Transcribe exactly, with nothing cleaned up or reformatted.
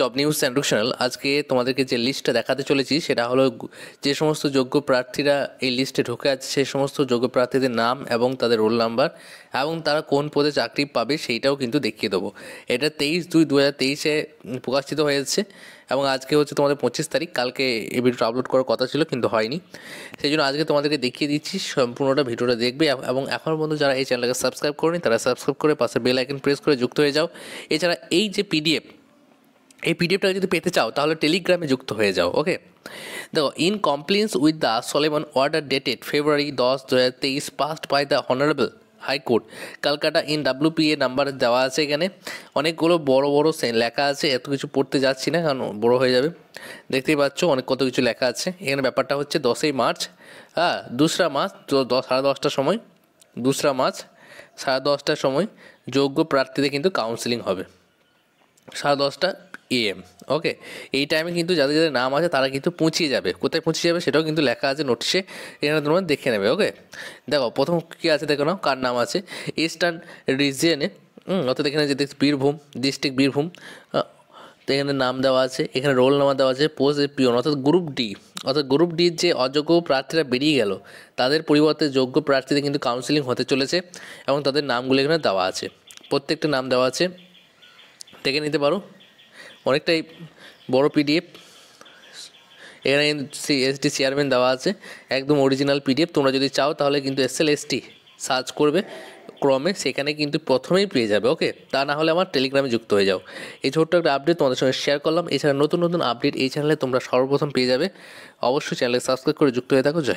Job news and রিক্সানাল আজকে তোমাদেরকে যে লিস্টটা দেখাতে চলেছি সেটা হলো যে সমস্ত যোগ্য প্রার্থীরা এই লিস্টে ঢোকে আছে সেই সমস্ত যোগ্য প্রার্থীদের নাম এবং তাদের রোল নাম্বার এবং তারা কোন পদে চাকরি পাবে সেইটাও কিন্তু দেখিয়ে দেবো। এটা তেইশ দুই দু হাজার তেইশে প্রকাশিত হয়েছে এবং আজকে হচ্ছে তোমাদের পঁচিশ তারিখ। কালকে এই ভিডিওটা আপলোড করার কথা ছিল কিন্তু হয়নি, সেই জন্য আজকে তোমাদেরকে দেখিয়ে দিচ্ছি। সম্পূর্ণটা ভিডিওটা দেখবে এবং এখনও পর্যন্ত যারা এই চ্যানেলটাকে সাবস্ক্রাইব করেনি তারা সাবস্ক্রাইব করে পাশে বেল আইকন প্রেস করে যুক্ত হয়ে যাও। এছাড়া এই যে পিডিএফ এই পিডিএফটা যদি পেতে চাও তাহলে টেলিগ্রামে যুক্ত হয়ে যাও। ওকে, দেখো, in compliance with the solemn order dated February দশ দু হাজার তেইশ passed by the honourable high court Kolkata in WPA number দেওয়া আছে। এখানে অনেকগুলো বড় বড় লেখা আছে, এত কিছু পড়তে যাচ্ছি না কারণ বড় হয়ে যাবে। দেখতেই পাচ্ছ অনেক কত কিছু লেখা আছে। এখানে ব্যাপারটা হচ্ছে দশই মার্চ, হ্যাঁ দুসরা মার্চ সাড়ে দশটার সময় দুসরা মার্চ সাড়ে দশটার সময় যোগ্য প্রার্থীদের কিন্তু কাউন্সিলিং হবে সাড়ে দশটা এএম। ওকে, এই টাইমে কিন্তু যাদের যাদের নাম আছে তারা কিন্তু পৌঁছিয়ে যাবে। কোথায় পৌঁছে যাবে সেটাও কিন্তু লেখা আছে নোটিশে, এখানে তোমরা দেখে নেবে। ওকে, দেখো প্রথম কী আছে দেখো না, কার নাম আছে ইস্টার্ন রিজিয়নে, অর্থাৎ এখানে যে দেখছি বীরভূম ডিস্ট্রিক্ট বীরভূম, তো এখানে নাম দেওয়া আছে, এখানে রোল নাম্বার দেওয়া আছে, পোস্ট পিওন অর্থাৎ গ্রুপ ডি, অর্থাৎ গ্রুপ ডির যে অযোগ্য প্রার্থীরা বেরিয়ে গেল তাদের পরিবর্তে যোগ্য প্রার্থীদের কিন্তু কাউন্সিলিং হতে চলেছে এবং তাদের নামগুলো এখানে দেওয়া আছে, প্রত্যেকটা নাম দেওয়া আছে, দেখে নিতে পারো। অনেকটাই বড় পিডিএফ, এখানে সি এসটি চেয়ারম্যান দেওয়া আছে, একদম অরিজিনাল পিডিএফ। তোমরা যদি চাও তাহলে কিন্তু এস এল এসটি সার্চ করবে ক্রমে, সেখানে কিন্তু প্রথমেই পেয়ে যাবে। ওকে, তা না হলে আমার টেলিগ্রামে যুক্ত হয়ে যাও। এই ছোট্ট একটা আপডেট তোমাদের সঙ্গে শেয়ার করলাম। এছাড়া নতুন নতুন আপডেট এই চ্যানেলে তোমরা সর্বপ্রথম পেয়ে যাবে। অবশ্যই চ্যানেলে সাবস্ক্রাইব করে যুক্ত হয়ে থাকো।